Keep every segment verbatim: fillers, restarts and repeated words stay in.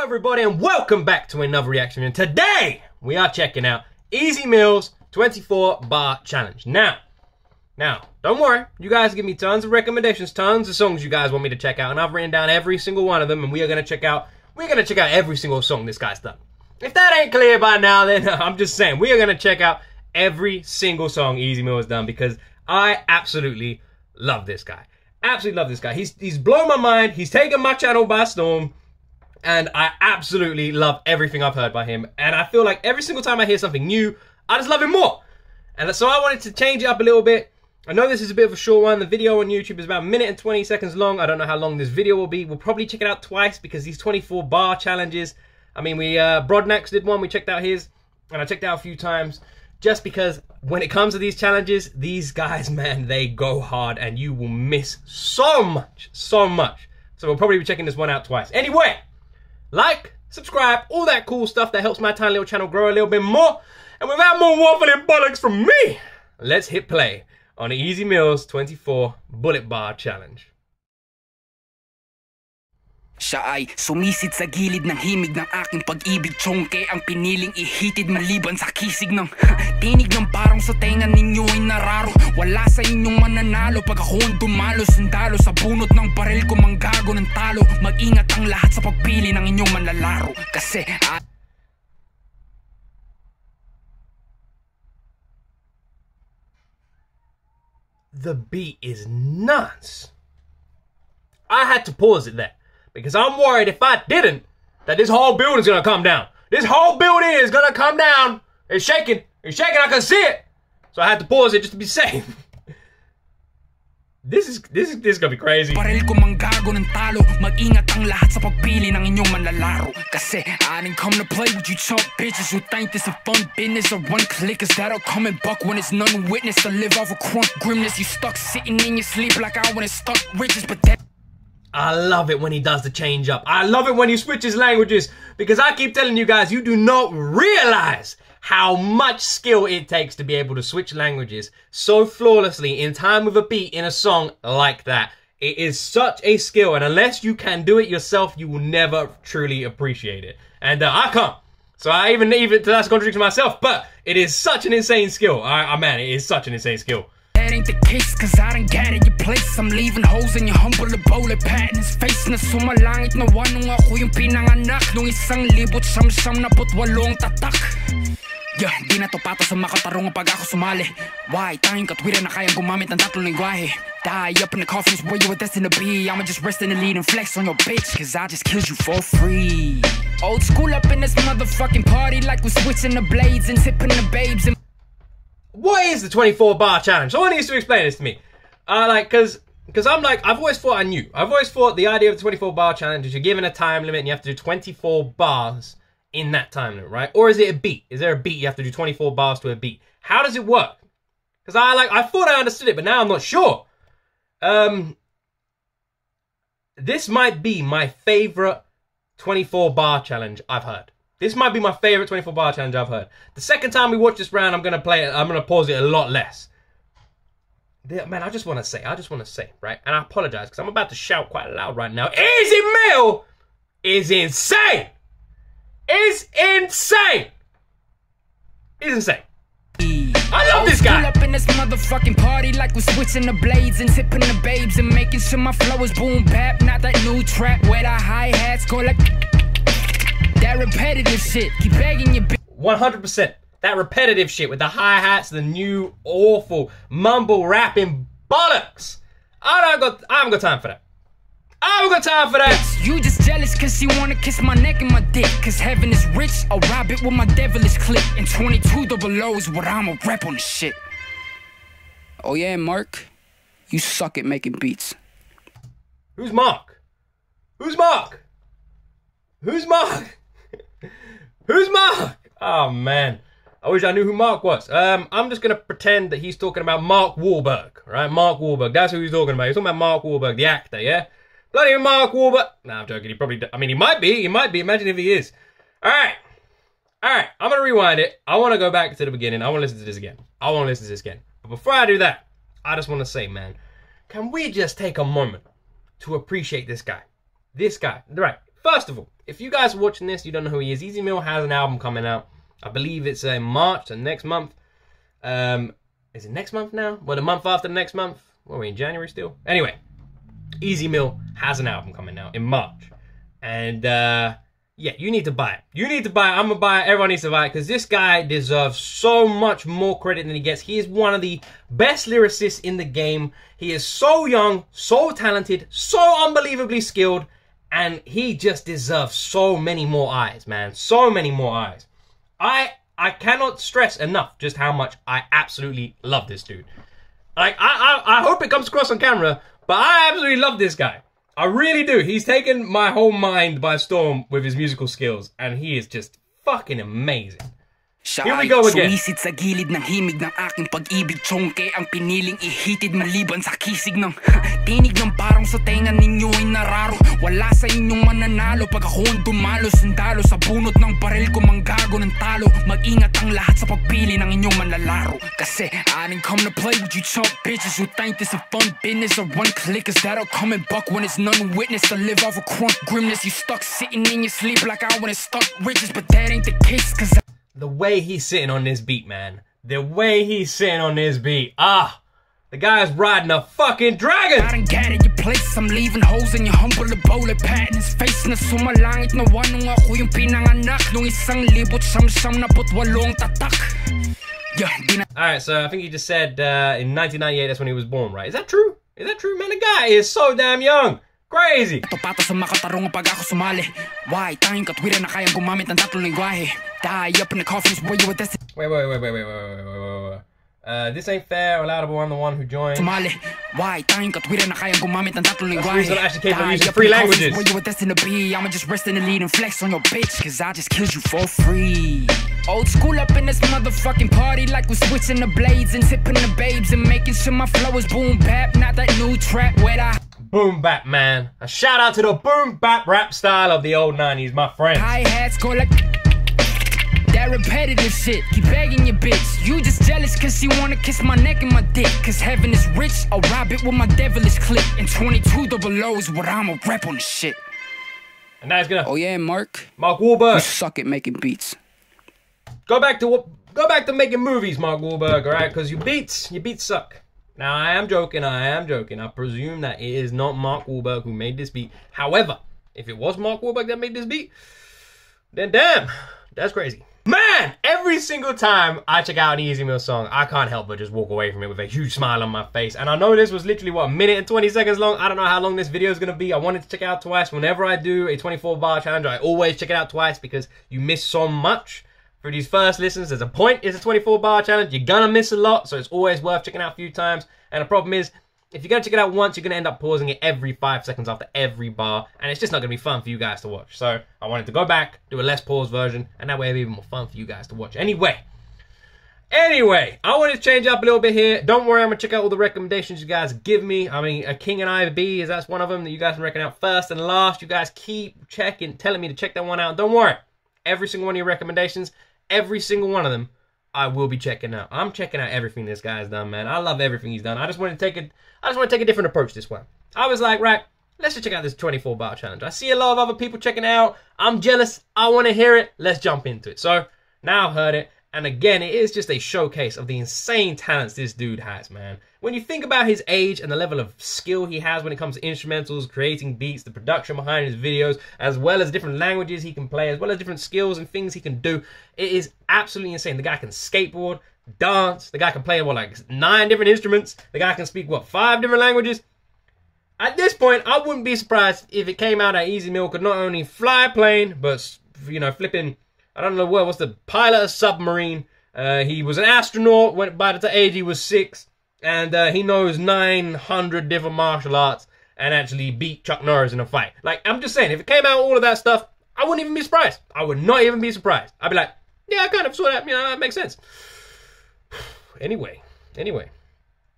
Hello everybody and welcome back to another reaction. And today we are checking out Ez Mil's twenty-four bar challenge. Now, now, don't worry, you guys give me tons of recommendations, tons of songs you guys want me to check out, and I've written down every single one of them, and we are gonna check out we're gonna check out every single song this guy's done. If that ain't clear by now, then I'm just saying we are gonna check out every single song Ez Mil has done because I absolutely love this guy. Absolutely love this guy. He's he's blown my mind, he's taken my channel by storm. And I absolutely love everything I've heard by him. And I feel like every single time I hear something new, I just love him more. And so I wanted to change it up a little bit. I know this is a bit of a short one. The video on YouTube is about a minute and twenty seconds long. I don't know how long this video will be. We'll probably check it out twice because these twenty-four bar challenges, I mean, we uh, Broadnax did one. We checked out his. And I checked out a few times. Just because when it comes to these challenges, these guys, man, they go hard. And you will miss so much, so much. So we'll probably be checking this one out twice. Anyway. Like, subscribe, all that cool stuff that helps my tiny little channel grow a little bit more. And without more waffling bollocks from me, let's hit play on the Ez Mil's twenty-four bullet bar challenge. Siya ay sumisid sa gilid ng himig ng aking pag-ibig. Tsongke ang piniling ihitid maliban sa kisig ng tinig ng parang sa tenga ninyo ay nararo. Wala sa inyong mananalo pag ako'ng dumalo. Sundalo sa bunot ng baril ko manggago ng talo. Mag-ingat ang lahat sa pagpili ng inyong manlalaro. Kasi ah the beat is nuts. I had to pause it there. Because I'm worried if I didn't, that this whole building's gonna come down. This whole building is gonna come down. It's shaking. It's shaking. I can see it. So I had to pause it just to be safe. This is this is this is gonna be crazy. Parel ko manggago ng talo, mag-ingat ang lahat sa pagpili ng inyong manlalaro. Kasi I didn't come to play with you chump bitches who think this a fun business or one click is that'll come and buck when it's none witness to live off a crunk grimness. You stuck sitting in your sleep like I wanna stuck riches, but that. I love it when he does the change up. I love it when he switches languages because I keep telling you guys, you do not realize how much skill it takes to be able to switch languages so flawlessly in time with a beat in a song like that. It is such a skill, and unless you can do it yourself, you will never truly appreciate it. And uh, I can't. So I even, even that's contradicting myself, but it is such an insane skill. I, I man, it is such an insane skill. That ain't the case, cause I done gathered your place. I'm leaving holes in your humble bullet pat in his face. Na sumalangit na wan nung ako yung pinanganak. Nung isang libot siyam-siyam na putwalong tatak. Yeah, di na to pato sa makatarong pag ako sumali. Why, tayong katwira na kayang gumamit ng tatlong lingwahe. Die up in the coffins where you were destined to be. I'ma just rest in the lead and flex on your bitch, cause I just killed you for free. Old school up in this motherfucking party like we're switching the blades and tipping the babes and what is the twenty-four bar challenge? Someone needs to explain this to me. Uh, like, cause, cause I'm like, I've always thought I knew. I've always thought the idea of the twenty-four bar challenge is you're given a time limit and you have to do twenty-four bars in that time limit, right? Or is it a beat? Is there a beat? You have to do twenty-four bars to a beat. How does it work? Cause I like, I thought I understood it, but now I'm not sure. Um, this might be my favorite twenty-four bar challenge I've heard. This might be my favorite twenty-four bar challenge I've heard. The second time we watch this round, I'm gonna play it. I'm gonna pause it a lot less. Man, I just want to say, I just want to say, right? And I apologize because I'm about to shout quite loud right now. Ez Mil is insane. Is insane. Is insane. I love this guy. Up in this motherfucking party like we're switching the blades and tipping the babes and making sure my flow is boom bap, not that new trap where the hi hats go like. That repetitive shit, keep begging your bitch. one hundred percent. That repetitive shit with the hi-hats, the new awful mumble rapping bollocks. I don't got, I haven't got time for that. I haven't got time for that. You just jealous cause you wanna kiss my neck and my dick. Cause heaven is rich, I'll rob it with my devilish clip. And twenty-two double O is what I'm a rep on this shit. Oh yeah, Mark, you suck at making beats. Who's Mark? Who's Mark? Who's Mark? Who's Mark? Oh, man. I wish I knew who Mark was. Um, I'm just going to pretend that he's talking about Mark Wahlberg, right? Mark Wahlberg. That's who he's talking about. He's talking about Mark Wahlberg, the actor, yeah? Bloody Mark Wahlberg. Nah, I'm joking. He probably... I mean, he might be. He might be. Imagine if he is. All right. All right. I'm going to rewind it. I want to go back to the beginning. I want to listen to this again. I want to listen to this again. But before I do that, I just want to say, man, can we just take a moment to appreciate this guy? This guy. Right. First of all, if you guys are watching this, you don't know who he is. Ez Mil has an album coming out. I believe it's in March, so next month. Um, is it next month now? Well, the month after the next month. What are we in, January still? Anyway, Ez Mil has an album coming out in March. And uh, yeah, you need to buy it. You need to buy it. I'm going to buy it. Everyone needs to buy it because this guy deserves so much more credit than he gets. He is one of the best lyricists in the game. He is so young, so talented, so unbelievably skilled. And he just deserves so many more eyes, man. So many more eyes. I I cannot stress enough just how much I absolutely love this dude. Like, I, I, I hope it comes across on camera, but I absolutely love this guy. I really do. He's taken my whole mind by storm with his musical skills, and he is just fucking amazing. Here we go again. Sumisid sa gilid ng himig ng aking pag-ibig, chongke ang piniling ihitid maliban sa kisig ng tinig ng parang sa tenga ninyo ay nararo. Wala sa inyong mananalo pag ako'ng dumalo, sundalo sa bunot ng baril ko manggago ng talo. Mag-ingat ang lahat sa pagpili ng inyong manlalaro. Kasi I didn't come to play with you chump bitches who think this a fun business or one clickers that'll come and buck when it's none witness. I live off a crunk grimness, you stuck sitting in your sleep like I wanna stuck riches, but that ain't the case cause I the way he's sitting on this beat, man. The way he's sitting on this beat. Ah, the guy's riding a fucking dragon. I done gathered your place. I'm leaving holes in your humble bullet pat in his face. Na sumalangit na wanong ako yung pinanganak nung isang libot siyam-siyam na put walong tatak. Yeah, di na. Alright, so I think he just said uh, in nineteen ninety-eight, that's when he was born, right? Is that true? Is that true, man? The guy is so damn young. Crazy! Pato sa makatarong pag ako sumali. Why? Tanging katwira na kayang gumamit ng tatlong lingwahe. Die up in the coffins where you were destined. Wait, wait, wait, wait, wait, wait, wait, wait, wait. Uh, this ain't fair. Allowable, I'm the one who joined. Sumali. Why? Tanging katwira na kayang gumamit ng tatlong lingwahe. That's the reason I actually came from using three languages. Where you were destined to be. I'ma just rest in the lead and flex on your bitch. Cause I just killed you for free. Old school up in this motherfucking party like we're switching the blades and tipping the babes and making sure my flow is boom bap, not that new trap where I boom bap, man. A shout out to the boom bap rap style of the old nineties, my friend. Hi-hats go like that repetitive shit. Keep begging your bitch. You just jealous cause she wanna kiss my neck and my dick. Cause heaven is rich, I'll rob it with my devilish clip. And twenty-two double O is what I'ma rap on this shit. And now it's gonna oh yeah, Mark. Mark Wahlberg. You suck at making beats. Go back to go back to making movies, Mark Wahlberg, all right? Because your beats, your beats suck. Now, I am joking, I am joking. I presume that it is not Mark Wahlberg who made this beat. However, if it was Mark Wahlberg that made this beat, then damn, that's crazy. Man, every single time I check out an Ez Mil song, I can't help but just walk away from it with a huge smile on my face. And I know this was literally, what, a minute and twenty seconds long? I don't know how long this video is going to be. I wanted to check it out twice. Whenever I do a twenty-four bar challenge, I always check it out twice because you miss so much. For these first listens, there's a point, it's a twenty-four bar challenge. You're gonna miss a lot, so it's always worth checking out a few times. And the problem is, if you're gonna check it out once, you're gonna end up pausing it every five seconds after every bar, and it's just not gonna be fun for you guys to watch. So I wanted to go back, do a less paused version, and that way it'll be even more fun for you guys to watch. Anyway, anyway, I wanted to change up a little bit here. Don't worry, I'm gonna check out all the recommendations you guys give me. I mean, a King and I B, is that's one of them that you guys can reckon out first and last. You guys keep checking, telling me to check that one out. Don't worry, every single one of your recommendations, every single one of them, I will be checking out. I'm checking out everything this guy's done, man. I love everything he's done. I just want to take a, I just want to take a different approach this one. I was like, right, let's just check out this twenty-four bar challenge. I see a lot of other people checking it out. I'm jealous. I want to hear it. Let's jump into it. So now I've heard it. And again, it is just a showcase of the insane talents this dude has, man. When you think about his age and the level of skill he has when it comes to instrumentals, creating beats, the production behind his videos, as well as different languages he can play, as well as different skills and things he can do, it is absolutely insane. The guy can skateboard, dance, the guy can play, what, like nine different instruments, the guy can speak, what, five different languages? At this point, I wouldn't be surprised if it came out that Ez Mil could not only fly a plane, but, you know, flipping... I don't know what was the pilot of submarine. Uh, he was an astronaut. Went by the age he was six, and uh, he knows nine hundred different martial arts, and actually beat Chuck Norris in a fight. Like, I'm just saying, if it came out all of that stuff, I wouldn't even be surprised. I would not even be surprised. I'd be like, yeah, I kind of saw that. You know, that makes sense. anyway, anyway,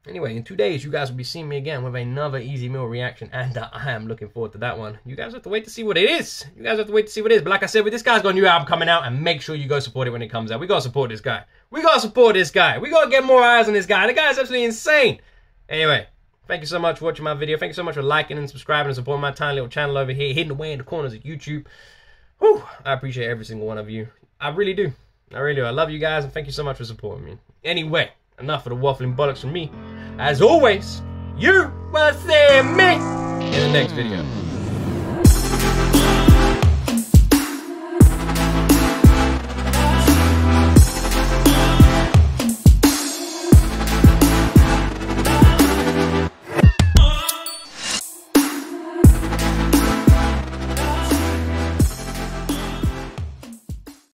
anyway, in two days you guys will be seeing me again with another Ez Mil reaction, and uh, I am looking forward to that one. You guys have to wait to see what it is. You guys have to wait to see what it is. But like I said, with this guy's got a new album coming out, and make sure you go support it when it comes out. We gotta support this guy. We gotta support this guy. We gotta get more eyes on this guy. The guy's absolutely insane. Anyway, thank you so much for watching my video. Thank you so much for liking and subscribing and supporting my tiny little channel over here, hidden away in the corners of YouTube. Whew, I appreciate every single one of you. I really do. I really do. I love you guys, and thank you so much for supporting me. Anyway, enough of the waffling bollocks from me. As always, you will see me in the next video.